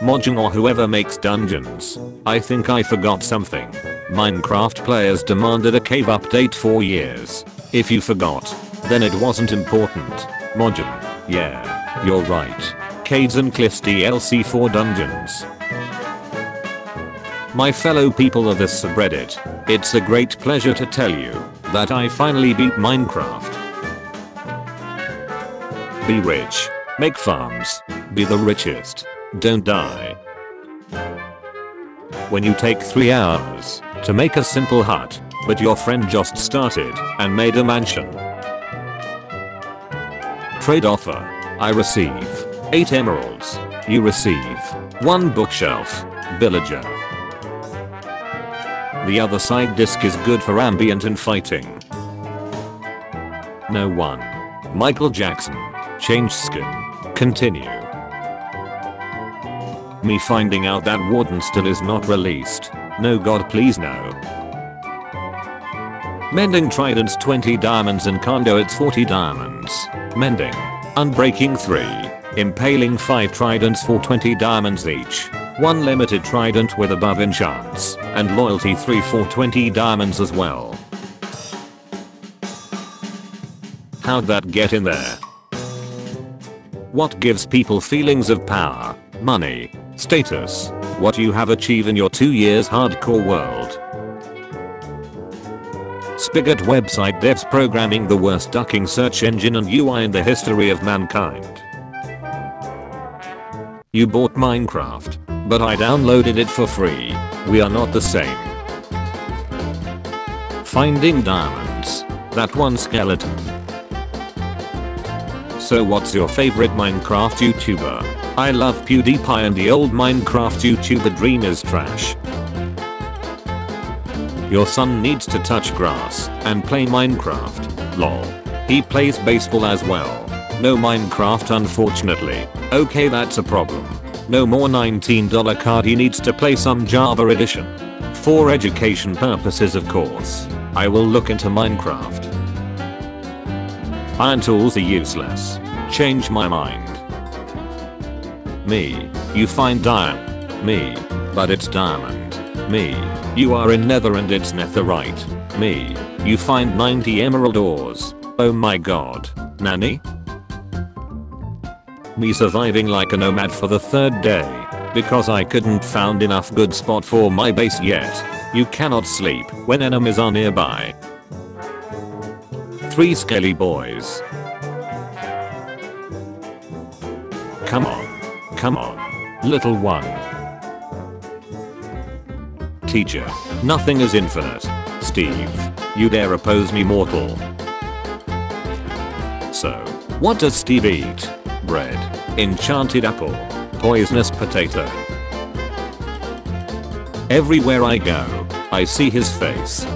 Mojang or whoever makes dungeons. I think I forgot something. Minecraft players demanded a cave update for years. If you forgot, then it wasn't important. Mojang. Yeah, you're right. Caves and Cliffs D L C for Dungeons. My fellow people of this subreddit, it's a great pleasure to tell you that I finally beat Minecraft. Be rich. Make farms. Be the richest. Don't die. When you take three hours to make a simple hut, but your friend just started and made a mansion. Trade offer. I receive eight emeralds. You receive one bookshelf. Villager. The other side disc is good for ambient and fighting. No one. Michael Jackson. Change skin. Continue. Me finding out that Warden still is not released. No god please no. Mending tridents twenty diamonds and Kondo it's forty diamonds. Mending. Unbreaking three. Impaling five tridents for twenty diamonds each. one limited trident with above enchants, and loyalty three for twenty diamonds as well. How'd that get in there? What gives people feelings of power, money, status, what you have achieved in your two years hardcore world? Spigot website devs programming the worst ducking search engine and U I in the history of mankind. You bought Minecraft, but I downloaded it for free. We are not the same. Finding diamonds. That one skeleton. So what's your favorite Minecraft YouTuber? I love PewDiePie and the old Minecraft YouTuber dream is trash. Your son needs to touch grass and play Minecraft. Lol. He plays baseball as well. No Minecraft unfortunately. Okay that's a problem. No more nineteen dollar card he needs to play some Java edition. For education purposes of course. I will look into Minecraft. Iron tools are useless. Change my mind. Me. You find iron. Me. But it's diamond. Me. You are in Nether and it's netherite. Me. You find ninety emerald ores. Oh my god. Nanny? Me surviving like a nomad for the third day because I couldn't found enough good spot for my base yet. You cannot sleep when enemies are nearby. Three skelly boys. Come on. Come on. Little one. Teacher, nothing is infinite. Steve, you dare oppose me, mortal. So, what does Steve eat? Bread, enchanted apple, poisonous potato. Everywhere I go, I see his face.